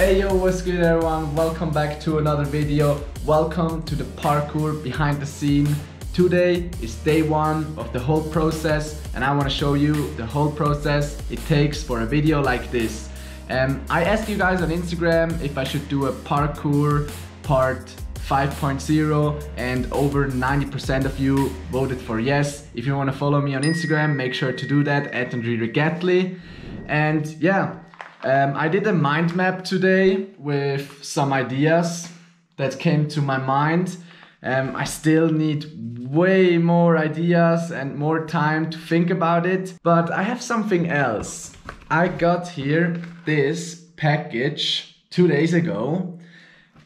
Hey yo, what's good everyone? Welcome back to another video. Welcome to the parkour behind the scene. Today is day one of the whole process and I want to show you the whole process it takes for a video like this. I asked you guys on Instagram if I should do a parkour part 5.0 and over 90% of you voted for yes. If you want to follow me on Instagram, make sure to do that at Andri Ragettli. And yeah, I did a mind map today with some ideas that came to my mind. I still need way more ideas and more time to think about it, but I have something else. I got here this package 2 days ago.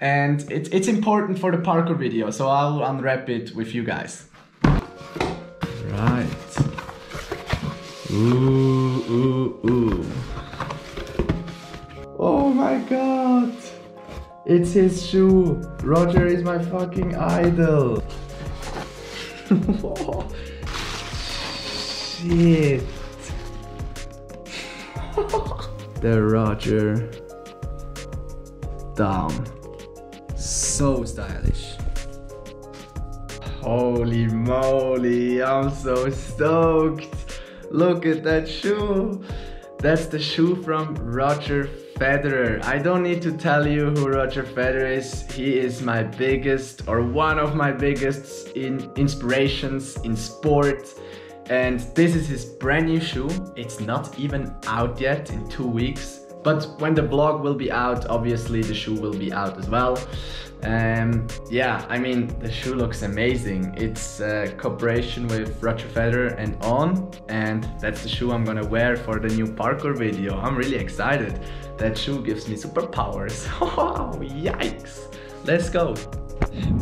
And it's important for the parkour video, so I'll unwrap it with you guys. Right. Ooh, ooh, ooh. Oh my god! It's his shoe. Roger is my fucking idol. Oh, shit. The Roger. Down. So stylish. Holy moly, I'm so stoked. Look at that shoe. That's the shoe from Roger Federer. I don't need to tell you who Roger Federer is. He is my biggest, or one of my biggest inspirations in sport. And this is his brand new shoe. It's not even out yet in 2 weeks. But when the blog will be out, obviously the shoe will be out as well. Yeah, I mean, the shoe looks amazing. It's a cooperation with Roger Federer and ON, and that's the shoe I'm gonna wear for the new parkour video. I'm really excited. That shoe gives me superpowers. Oh, yikes. Let's go.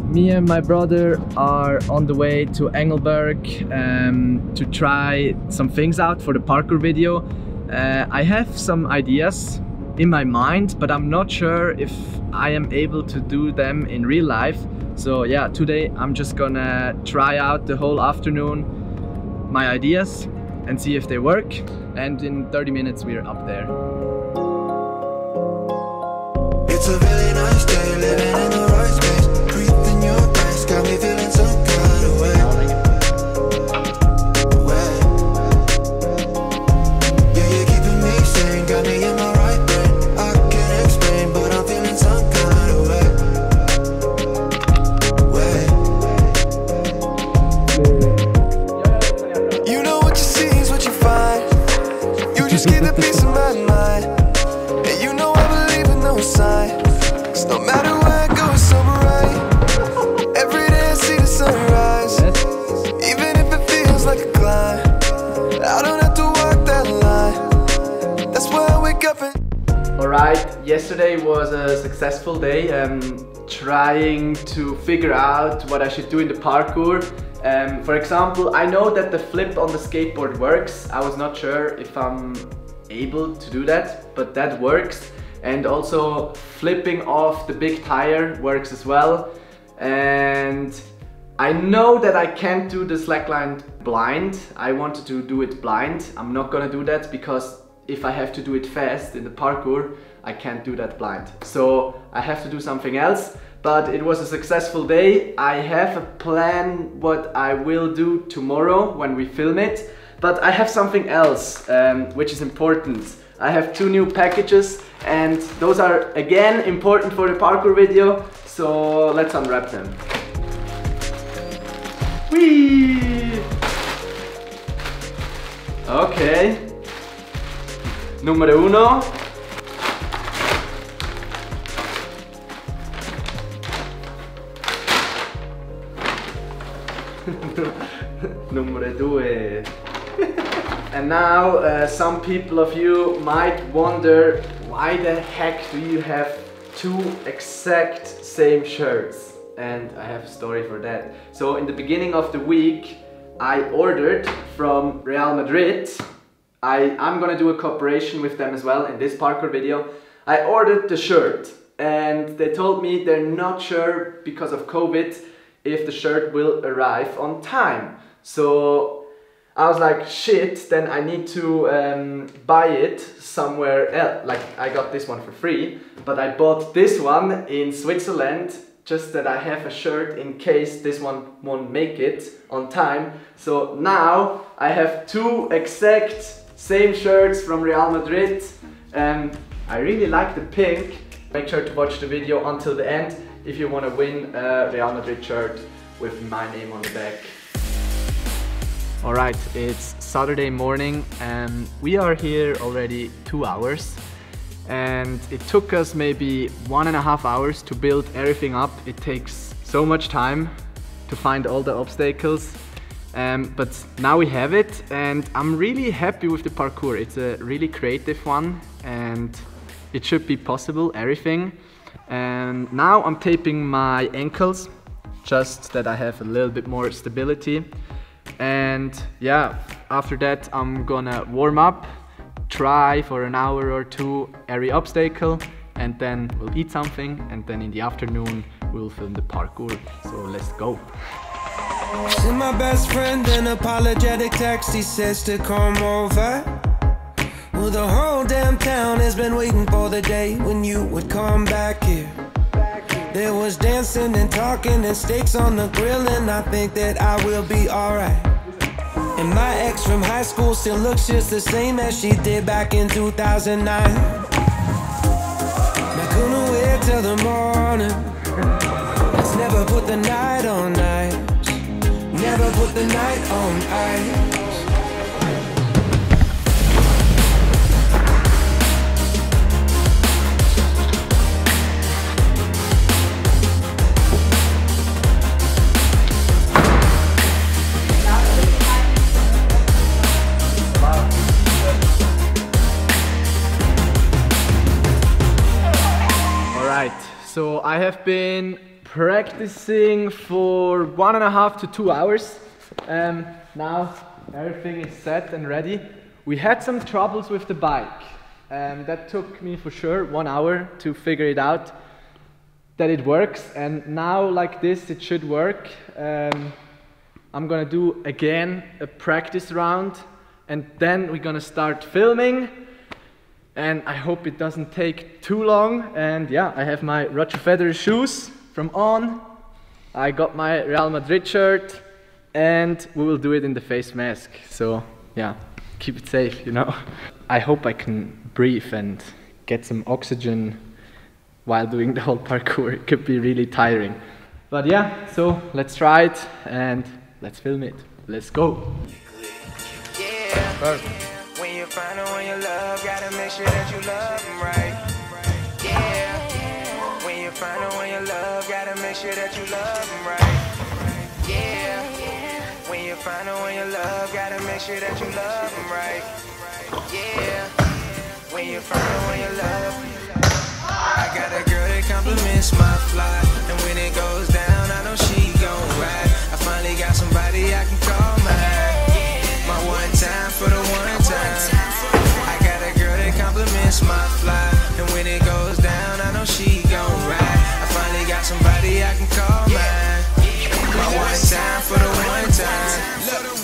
Me and my brother are on the way to Engelberg to try some things out for the parkour video. I have some ideas in my mind, but I'm not sure if I am able to do them in real life. So yeah, today I'm just gonna try out the whole afternoon my ideas and see if they work. And in 30 minutes we're up there. It's a really nice day, living in the right space. Breathe in your past, got me feeling so kind of way. Alright, yesterday was a successful day trying to figure out what I should do in the parkour. For example, I know that the flip on the skateboard works. I was not sure if I'm able to do that, but that works. And also flipping off the big tire works as well. And I know that I can't do the slackline blind. I wanted to do it blind. I'm not gonna do that because if I have to do it fast in the parkour, I can't do that blind. So I have to do something else, but it was a successful day. I have a plan what I will do tomorrow when we film it, but I have something else which is important. I have two new packages and those are again important for the parkour video. So let's unwrap them. Whee! Okay. Numero uno. Numero due. And now some people of you might wonder, why the heck do you have two exact same shirts? And I have a story for that. So in the beginning of the week, I ordered from Real Madrid. I'm gonna do a cooperation with them as well in this parkour video. I ordered the shirt and they told me they're not sure because of COVID if the shirt will arrive on time. So I was like, shit, then I need to buy it somewhere else. Like, I got this one for free, but I bought this one in Switzerland just that I have a shirt in case this one won't make it on time. So now I have two exact same shirts from Real Madrid. I really like the pink. Make sure to watch the video until the end if you want to win a Real Madrid shirt with my name on the back. Alright, it's Saturday morning and we are here already 2 hours, and it took us maybe 1.5 hours to build everything up. It takes so much time to find all the obstacles, but now we have it, and I'm really happy with the parkour. It's a really creative one and it should be possible, everything. And now I'm taping my ankles just that I have a little bit more stability. And yeah, after that I'm gonna warm up, try for 1 hour or 2 every obstacle, and then we'll eat something, and then in the afternoon we'll film the parkour. So let's go. To my best friend, an apologetic text, he says to come over. Well, the whole damn town has been waiting for the day when you would come back here. There was dancing and talking and steaks on the grill, and I think that I will be alright. And my ex from high school still looks just the same as she did back in 2009. Now couldn't wait till the morning. Let's never put the night on ice. Never put the night on ice. So I have been practicing for 1.5 to 2 hours. Now everything is set and ready. We had some troubles with the bike. That took me for sure 1 hour to figure it out that it works. And now like this it should work. I'm gonna do again a practice round, and then we're gonna start filming. And I hope it doesn't take too long. And yeah, I have my Roger Federer shoes from ON. I got my Real Madrid shirt, and we will do it in the face mask. So yeah, keep it safe, you know. I hope I can breathe and get some oxygen while doing the whole parkour. It could be really tiring. But yeah, so let's try it and let's film it. Let's go. Yeah. Perfect. Find out when you love, gotta make sure that you love them right. Yeah. When you find out when you love, gotta make sure that you love them right. Yeah. When you find out when you love, gotta make sure that you love them right. Yeah. When you find out when you love, I got a girl that compliments my fly, and when it goes down, I know she gon' ride. I finally got somebody I can call mine. My one time for the one time. My fly, and when it goes down, I know she gon' ride. I finally got somebody I can call mine. My one time for the one time. Look,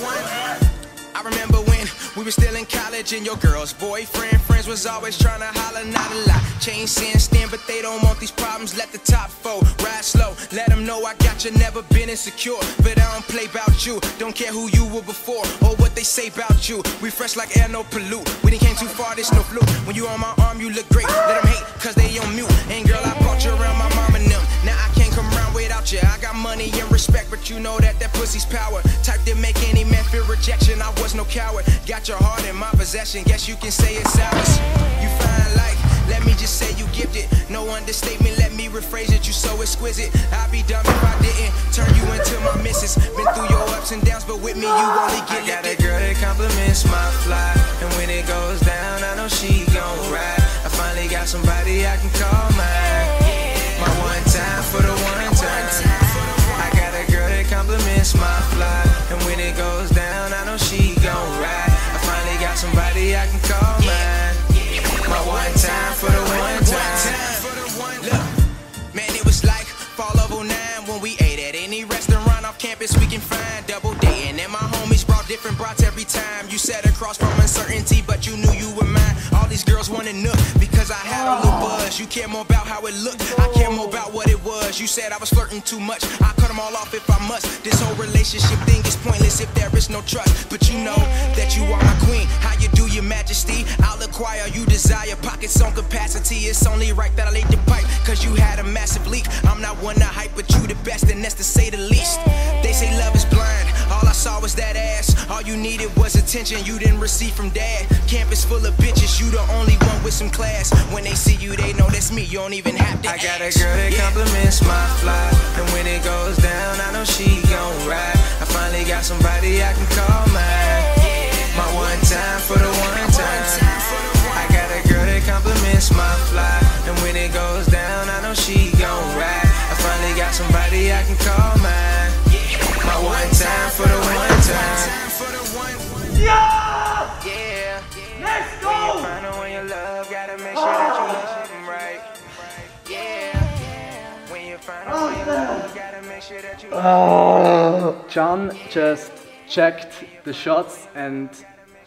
I remember when we were still in college, and your girl's boyfriend friends was always trying to holler, not a lot. Chain sin stand, but they don't want these problems. Let the top foe ride slow. Let them know I got you, never been insecure. But I don't play about you. Don't care who you were before or what they say about you. We fresh like air, no pollute. We didn't came too far, this no fluke. When you on my arm, you look great. Let them hate, cause they on mute. And girl, I brought you around my mom and them. Now I can't come around without you. I got money and respect, but you know that pussy's power. Type that make any man feel rejection. I was no coward. Got your heart in my possession. Guess you can say it's ours. You find like, let me just say you gifted. No understatement, let me rephrase it. You so exquisite. I'd be dumb if I didn't turn you into my missus. Been through your ups and downs, but with me you only get it. I got a girl that compliments my fly, and when it goes down, I know she gon' ride. I finally got somebody I can call mine. My one time for the one time. I got a girl that compliments my fly, and when it goes down, I know she gon' ride. I finally got somebody I can call mine. My one time for the one time. Look, man, it was like fall of 09 when we ate at any restaurant off campus we can find. Double dating, and my homies brought different brats every You care more about how it looked, I care more about what it was. You said I was flirting too much, I cut them all off if I must. This whole relationship thing is pointless if there is no trust. But you know that you are my queen, how you do your majesty. I'll acquire you desire, pockets on capacity. It's only right that I laid the pipe, cause you had a massive leak. I'm not one to hype, but you the best, and that's to say the least. They say love is blind, all I saw was that ass. All you needed was attention you didn't receive from dad. Campus full of bitches, you the only one with some class. When they see you, they know that's me, you don't even have to ask. I got a girl that compliments my fly, and when it goes down, I know she gon' ride. I finally got somebody I can call mine. My one time for the one time. I got a girl that compliments my fly, and when it goes down, I know she gon' ride. I finally got somebody I can call mine. My one time for the one time. Yeah! Yeah! Let's go! When you find out when you love, gotta make sure that you love them right. Yeah! When you find out when you love, gotta make sure that you love them right. John just checked the shots and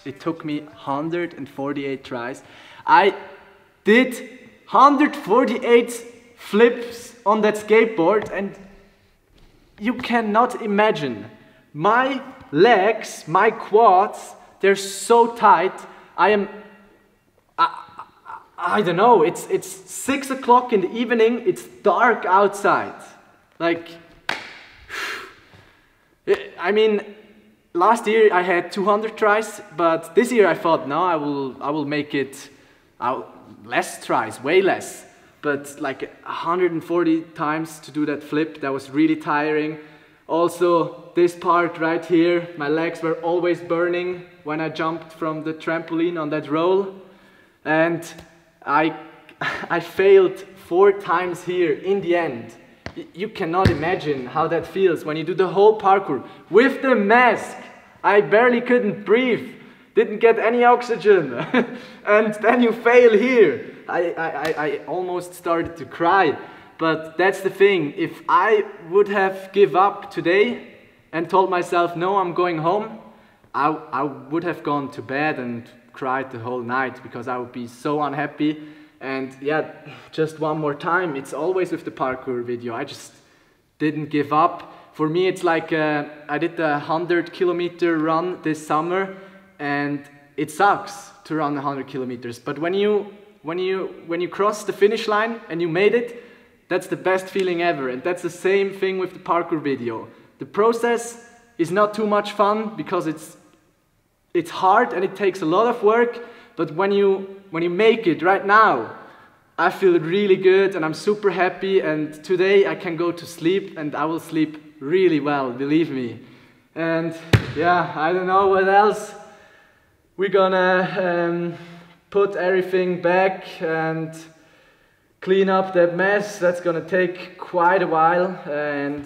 it took me 148 tries. I did 148 flips on that skateboard, and you cannot imagine. My legs, my quads, they're so tight. I don't know, it's 6 o'clock in the evening, it's dark outside. Like, I mean, last year I had 200 tries, but this year I thought, no, I will make it less tries, way less. But like 140 times to do that flip, that was really tiring. Also, this part right here, my legs were always burning when I jumped from the trampoline on that roll. And I failed 4 times here in the end. You cannot imagine how that feels when you do the whole parkour with the mask. I barely couldn't breathe, didn't get any oxygen. And then you fail here. I almost started to cry. But that's the thing, if I would have given up today and told myself, no, I'm going home, I would have gone to bed and cried the whole night, because I would be so unhappy. And yeah, just one more time, it's always with the parkour video, I just didn't give up. For me, it's like I did a 100-kilometer run this summer, and it sucks to run 100 kilometers. But when you cross the finish line and you made it, that's the best feeling ever, and that's the same thing with the parkour video. The process is not too much fun because it's hard and it takes a lot of work, but when you make it right now, I feel really good and I'm super happy, and today I can go to sleep and I will sleep really well, believe me. And yeah, I don't know what else. We're gonna put everything back and clean up that mess. That's gonna take quite a while, and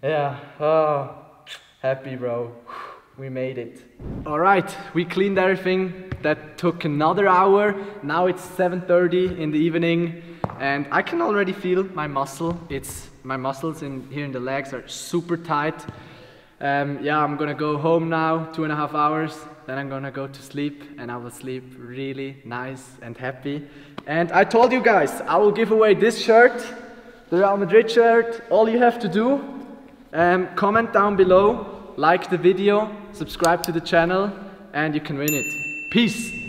yeah, oh, happy bro, we made it. All right, we cleaned everything. That took another hour. Now it's 7:30 in the evening, and I can already feel my muscle. It's my muscles in here in the legs are super tight. Yeah, I'm gonna go home now, 2.5 hours. Then I'm gonna go to sleep, and I will sleep really nice and happy. And I told you guys, I will give away this shirt, the Real Madrid shirt. All you have to do, comment down below, like the video, subscribe to the channel, and you can win it. Peace.